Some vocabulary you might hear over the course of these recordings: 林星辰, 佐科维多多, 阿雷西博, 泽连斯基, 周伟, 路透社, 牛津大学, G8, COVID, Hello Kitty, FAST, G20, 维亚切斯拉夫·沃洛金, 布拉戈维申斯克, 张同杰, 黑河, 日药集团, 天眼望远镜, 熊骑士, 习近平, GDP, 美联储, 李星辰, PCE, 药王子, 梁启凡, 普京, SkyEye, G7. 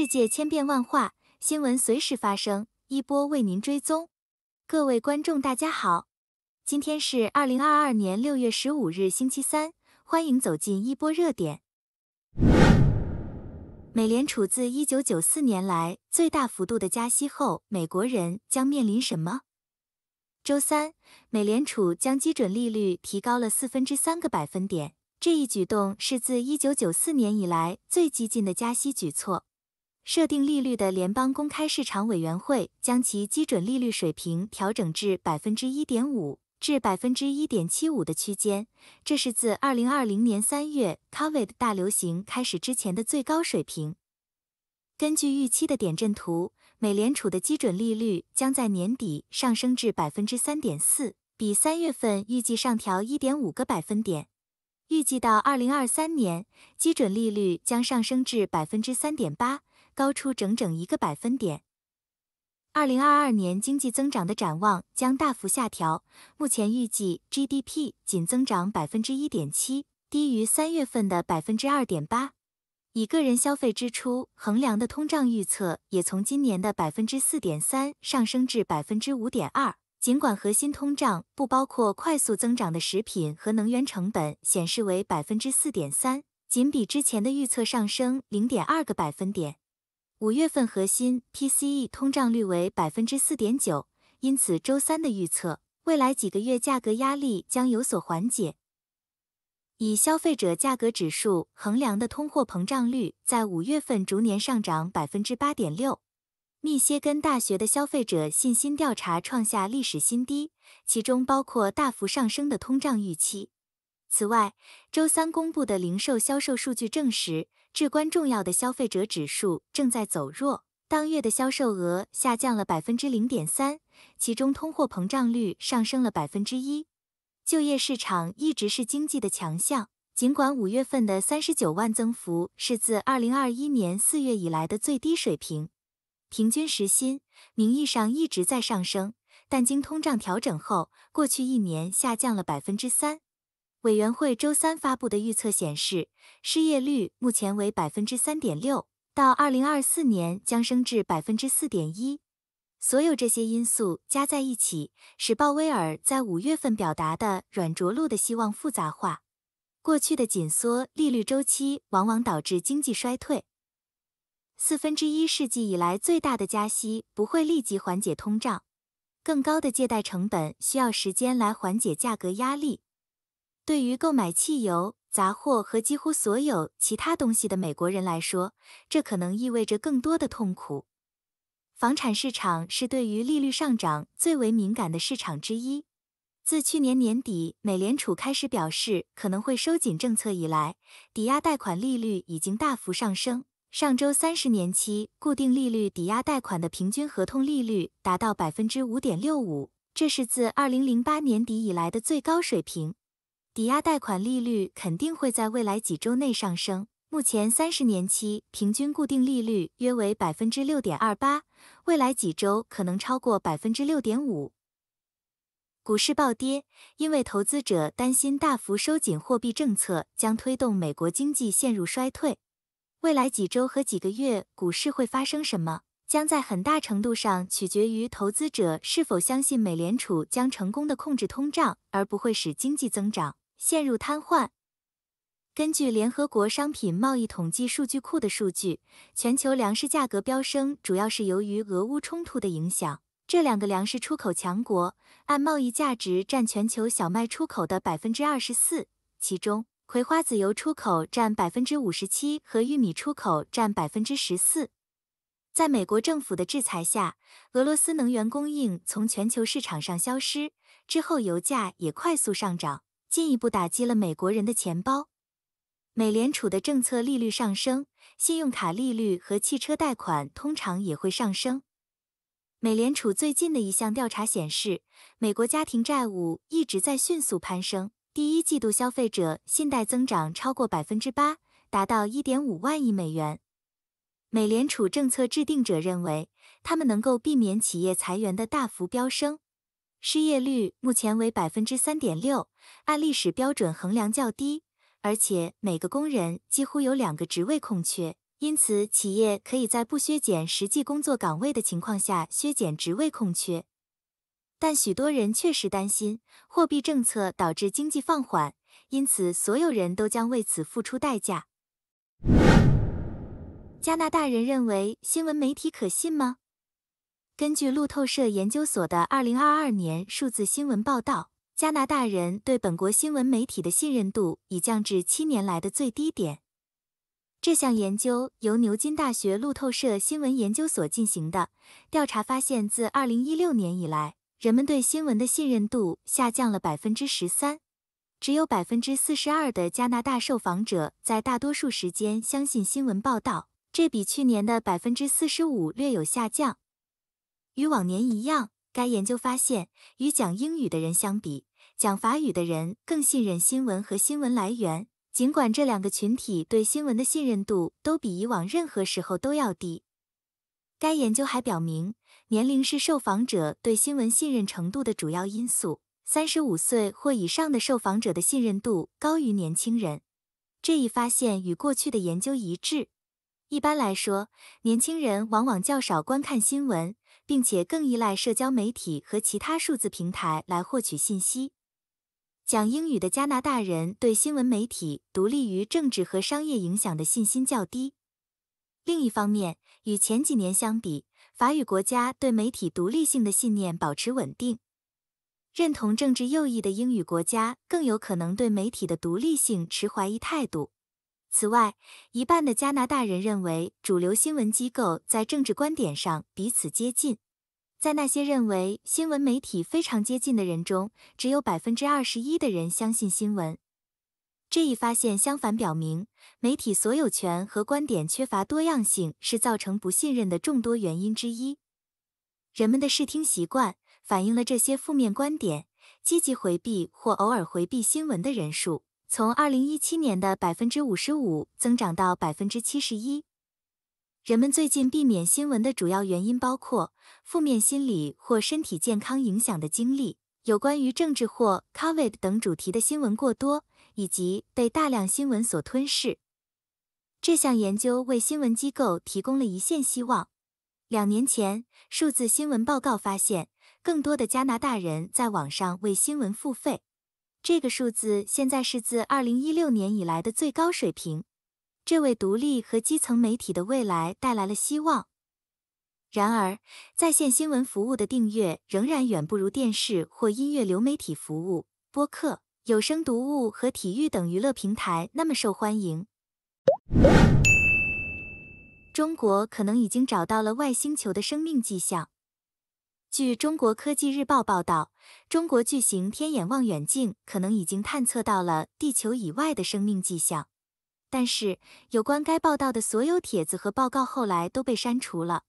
世界千变万化，新闻随时发生，一波为您追踪。各位观众大家好，今天是2022年6月15日星期三，欢迎走进一波热点。美联储自1994年来最大幅度的加息后，美国人将面临什么？周三，美联储将基准利率提高了3/4个百分点，这一举动是自1994年以来最激进的加息举措。设定利率的联邦公开市场委员会将其基准利率水平调整至 1.5% 至 1.75% 的区间，这是自2020年3月 COVID 大流行开始之前的最高水平。根据预期的点阵图，美联储的基准利率将在年底上升至 3.4%， 比3月份预计上调 1.5 个百分点。预计到2023年，基准利率将上升至 3.8%，高出整整1个百分点。2022年经济增长的展望将大幅下调，目前预计 GDP 仅增长 1.7%， 低于3月份的 2.8%。以个人消费支出衡量的通胀预测也从今年的 4.3% 上升至 5.2%， 尽管核心通胀不包括快速增长的食品和能源成本显示为 4.3%， 仅比之前的预测上升 0.2 个百分点。5月份核心 PCE 通胀率为 4.9%， 因此周三的预测，未来几个月价格压力将有所缓解。以消费者价格指数衡量的通货膨胀率在5月份逐年上涨 8.6%。密歇根大学的消费者信心调查创下历史新低，其中包括大幅上升的通胀预期。此外，周三公布的零售销售数据证实，至关重要的消费者指数正在走弱，当月的销售额下降了 0.3%， 其中通货膨胀率上升了 1%。就业市场一直是经济的强项，尽管5月份的39万增幅是自2021年4月以来的最低水平。平均时薪名义上一直在上升，但经通胀调整后，过去一年下降了 3%。委员会周三发布的预测显示，失业率目前为 3.6%， 到2024年将升至 4.1%。所有这些因素加在一起，使鲍威尔在5月份表达的软着陆的希望复杂化。过去的紧缩利率周期往往导致经济衰退。1/4世纪以来最大的加息不会立即缓解通胀，更高的借贷成本需要时间来缓解价格压力。对于购买汽油、杂货和几乎所有其他东西的美国人来说，这可能意味着更多的痛苦。房产市场是对于利率上涨最为敏感的市场之一。自去年年底美联储开始表示可能会收紧政策以来，抵押贷款利率已经大幅上升。上周30年期固定利率抵押贷款的平均合同利率达到 5.65%， 这是自2008年底以来的最高水平。抵押贷款利率肯定会在未来几周内上升，目前30年期平均固定利率约为 6.28%， 未来几周可能超过 6.5%。 股市暴跌，因为投资者担心大幅收紧货币政策将推动美国经济陷入衰退。未来几周和几个月股市会发生什么，将在很大程度上取决于投资者是否相信美联储将成功地控制通胀，而不会使经济增长陷入瘫痪。根据联合国商品贸易统计数据库的数据，全球粮食价格飙升主要是由于俄乌冲突的影响。这两个粮食出口强国按贸易价值占全球小麦出口的 24%， 其中葵花籽油出口占 57% 和玉米出口占 14%。在美国政府的制裁下，俄罗斯能源供应从全球市场上消失，之后油价也快速上涨，进一步打击了美国人的钱包。美联储的政策利率上升，信用卡利率和汽车贷款通常也会上升。美联储最近的一项调查显示，美国家庭债务一直在迅速攀升，第一季度消费者信贷增长超过 8%， 达到 1.5 万亿美元。美联储政策制定者认为，他们能够避免企业裁员的大幅飙升。失业率目前为 3.6%， 按历史标准衡量较低。而且每个工人几乎有2个职位空缺，因此企业可以在不削减实际工作岗位的情况下削减职位空缺。但许多人确实担心货币政策导致经济放缓，因此所有人都将为此付出代价。加拿大人认为新闻媒体可信吗？根据路透社研究所的2022年数字新闻报道，加拿大人对本国新闻媒体的信任度已降至7年来的最低点。这项研究由牛津大学路透社新闻研究所进行的，调查发现自2016年以来，人们对新闻的信任度下降了 13%。只有 42% 的加拿大受访者在大多数时间相信新闻报道，这比去年的 45% 略有下降。与往年一样，该研究发现，与讲英语的人相比，讲法语的人更信任新闻和新闻来源，尽管这两个群体对新闻的信任度都比以往任何时候都要低。该研究还表明，年龄是受访者对新闻信任程度的主要因素。35岁或以上的受访者的信任度高于年轻人。这一发现与过去的研究一致。一般来说，年轻人往往较少观看新闻，并且更依赖社交媒体和其他数字平台来获取信息。讲英语的加拿大人对新闻媒体独立于政治和商业影响的信心较低。另一方面，与前几年相比，法语国家对媒体独立性的信念保持稳定。认同政治右翼的英语国家更有可能对媒体的独立性持怀疑态度。此外，一半的加拿大人认为主流新闻机构在政治观点上彼此接近。在那些认为新闻媒体非常接近的人中，只有 21% 的人相信新闻。这一发现相反表明，媒体所有权和观点缺乏多样性是造成不信任的众多原因之一。人们的视听习惯反映了这些负面观点，积极回避或偶尔回避新闻的人数从2017年的 55% 增长到 71%。 人们最近避免新闻的主要原因包括负面心理或身体健康影响的经历，有关于政治或 COVID 等主题的新闻过多，以及被大量新闻所吞噬。这项研究为新闻机构提供了一线希望。2年前，数字新闻报告发现更多的加拿大人在网上为新闻付费，这个数字现在是自2016年以来的最高水平。这为独立和基层媒体的未来带来了希望。然而，在线新闻服务的订阅仍然远不如电视或音乐流媒体服务、播客、有声读物和体育等娱乐平台那么受欢迎。中国可能已经找到了外星球的生命迹象。据中国科技日报报道，中国巨型天眼望远镜可能已经探测到了地球以外的生命迹象。但是，有关该报道的所有帖子和报告后来都被删除了。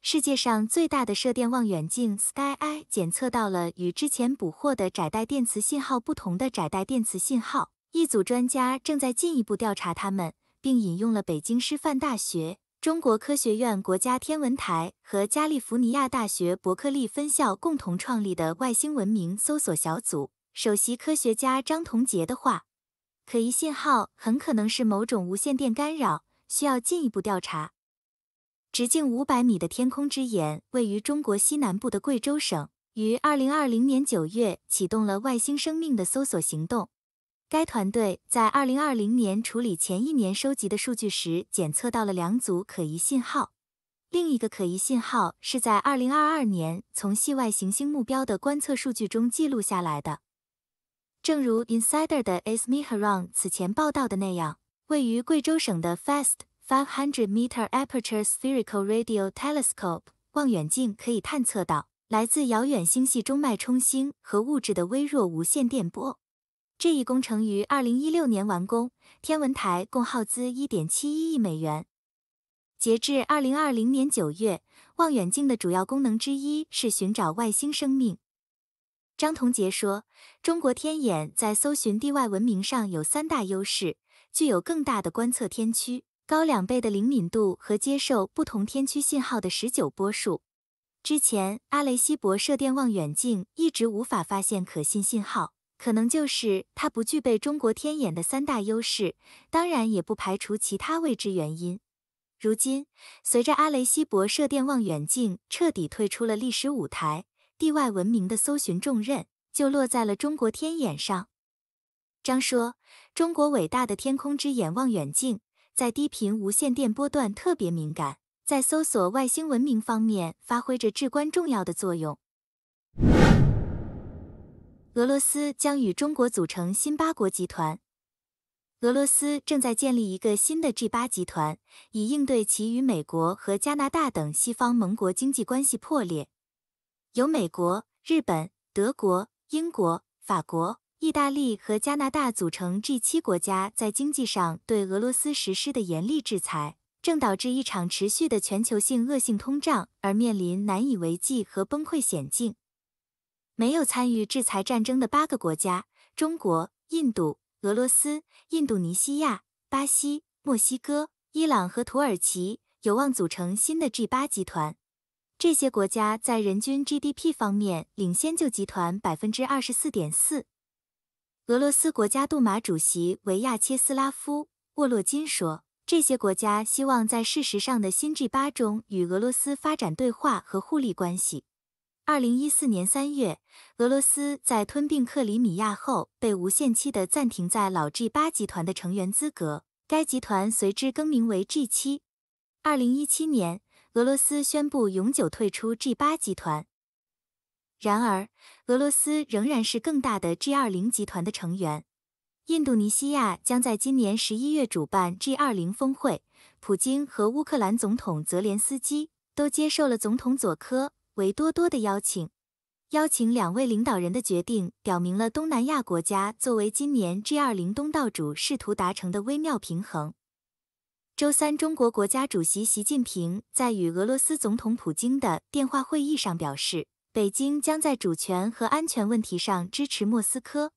世界上最大的射电望远镜 SkyEye 检测到了与之前捕获的窄带电磁信号不同的窄带电磁信号，一组专家正在进一步调查它们，并引用了北京师范大学、中国科学院国家天文台和加利福尼亚大学伯克利分校共同创立的外星文明搜索小组首席科学家张同杰的话，可疑信号很可能是某种无线电干扰，需要进一步调查。直径500米的天空之眼位于中国西南部的贵州省，于2020年9月启动了外星生命的搜索行动。该团队在2020年处理前一年收集的数据时，检测到了2组可疑信号。另一个可疑信号是在2022年从系外行星目标的观测数据中记录下来的。正如 Insider 的 Esmiharon 此前报道的那样，位于贵州省的 FAST 500m Aperture Spherical Radio Telescope 望远镜可以探测到来自遥远星系中脉冲星和物质的微弱无线电波。这一工程于2016年完工，天文台共耗资 1.71 亿美元。截至2020年9月，望远镜的主要功能之一是寻找外星生命。张同杰说，中国天眼在搜寻地外文明上有3大优势：具有更大的观测天区、高2倍的灵敏度和接受不同天区信号的19波数。之前，阿雷西博射电望远镜一直无法发现可信信号。可能就是它不具备中国天眼的三大优势，当然也不排除其他未知原因。如今，随着阿雷西博射电望远镜彻底退出了历史舞台，地外文明的搜寻重任就落在了中国天眼上。张说，中国伟大的天空之眼望远镜在低频无线电波段特别敏感，在搜索外星文明方面发挥着至关重要的作用。俄罗斯将与中国组成新八国集团。俄罗斯正在建立一个新的 G8 集团，以应对其与美国和加拿大等西方盟国经济关系破裂。由美国、日本、德国、英国、法国、意大利和加拿大组成 G7 国家在经济上对俄罗斯实施的严厉制裁，正导致一场持续的全球性恶性通胀而面临难以为继和崩溃险境。没有参与制裁战争的8个国家，中国、印度、俄罗斯、印度尼西亚、巴西、墨西哥、伊朗和土耳其，有望组成新的 G8 集团。这些国家在人均 GDP 方面领先旧集团 24.4%。俄罗斯国家杜马主席维亚切斯拉夫·沃洛金说，这些国家希望在事实上的新 G8 中与俄罗斯发展对话和互利关系。2014年3月，俄罗斯在吞并克里米亚后被无限期地暂停在老 G8 集团的成员资格，该集团随之更名为 G7。2017年，俄罗斯宣布永久退出 G8 集团。然而，俄罗斯仍然是更大的 G20 集团的成员。印度尼西亚将在今年11月主办 G20 峰会，普京和乌克兰总统泽连斯基都接受了总统佐科维多多的邀请两位领导人的决定表明了东南亚国家作为今年 G20 东道主试图达成的微妙平衡。周三，中国国家主席习近平在与俄罗斯总统普京的电话会议上表示，北京将在主权和安全问题上支持莫斯科。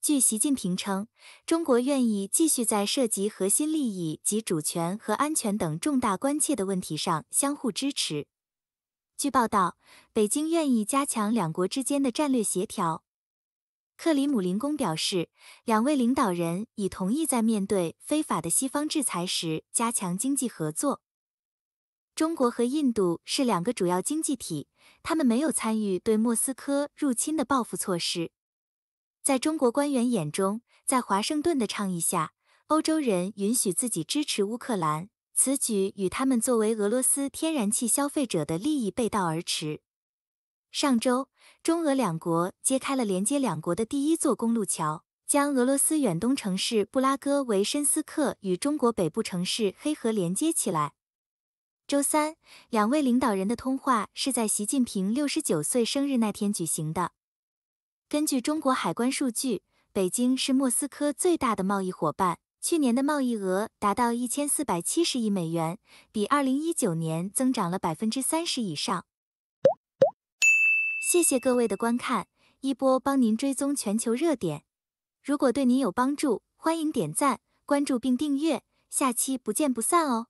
据习近平称，中国愿意继续在涉及核心利益及主权和安全等重大关切的问题上相互支持。据报道，北京愿意加强两国之间的战略协调。克里姆林宫表示，两位领导人已同意在面对非法的西方制裁时加强经济合作。中国和印度是两个主要经济体，他们没有参与对莫斯科入侵的报复措施。在中国官员眼中，在华盛顿的倡议下，欧洲人允许自己支持乌克兰。此举与他们作为俄罗斯天然气消费者的利益背道而驰。上周，中俄两国揭开了连接两国的第一座公路桥，将俄罗斯远东城市布拉戈维申斯克与中国北部城市黑河连接起来。周三，两位领导人的通话是在习近平69岁生日那天举行的。根据中国海关数据，北京是莫斯科最大的贸易伙伴。去年的贸易额达到1470亿美元，比2019年增长了 30% 以上。谢谢各位的观看，一波帮您追踪全球热点。如果对您有帮助，欢迎点赞、关注并订阅，下期不见不散哦。